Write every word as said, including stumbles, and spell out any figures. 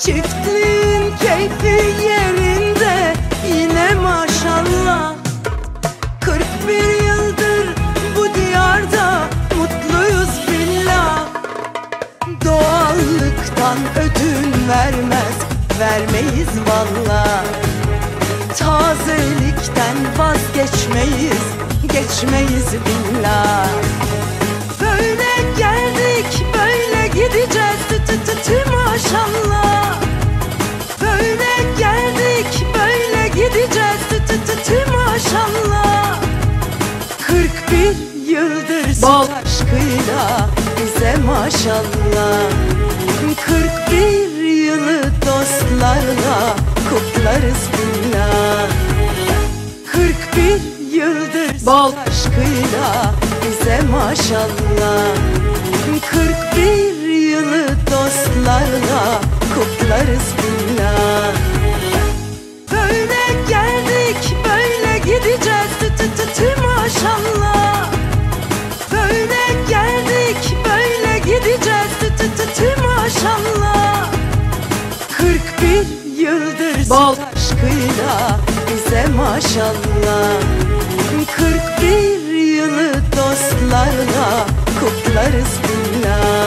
Çiftliğin keyfi yerinde yine maşallah. Kırk bir yıldır bu diyarda mutluyuz billah. Doğallıktan ödün vermez, vermeyiz valla. Tazelikten vazgeçmeyiz, geçmeyiz billah. Böyle geldik, böyle gideceğiz, tı tı tı tı maşallah. Böyle geldik, böyle gideceğiz, tı tı tı tı maşallah. Kırk bir yıldır su aşkıyla bize maşallah. Kırk bir yılı dostlarla kutlarız billah. Kırk bir yıldır bal aşkıyla bize maşallah. Kırk bir yılı dostlarla kutlarız billah. Böyle geldik, böyle gideceğiz, tı tı tı tı maşallah. Böyle geldik, böyle gideceğiz, tı tı tı tı maşallah. Kırk bir yıldır bal aşkıyla bize maşallah. Kırk bir yılı dostlarla kutlarız billah.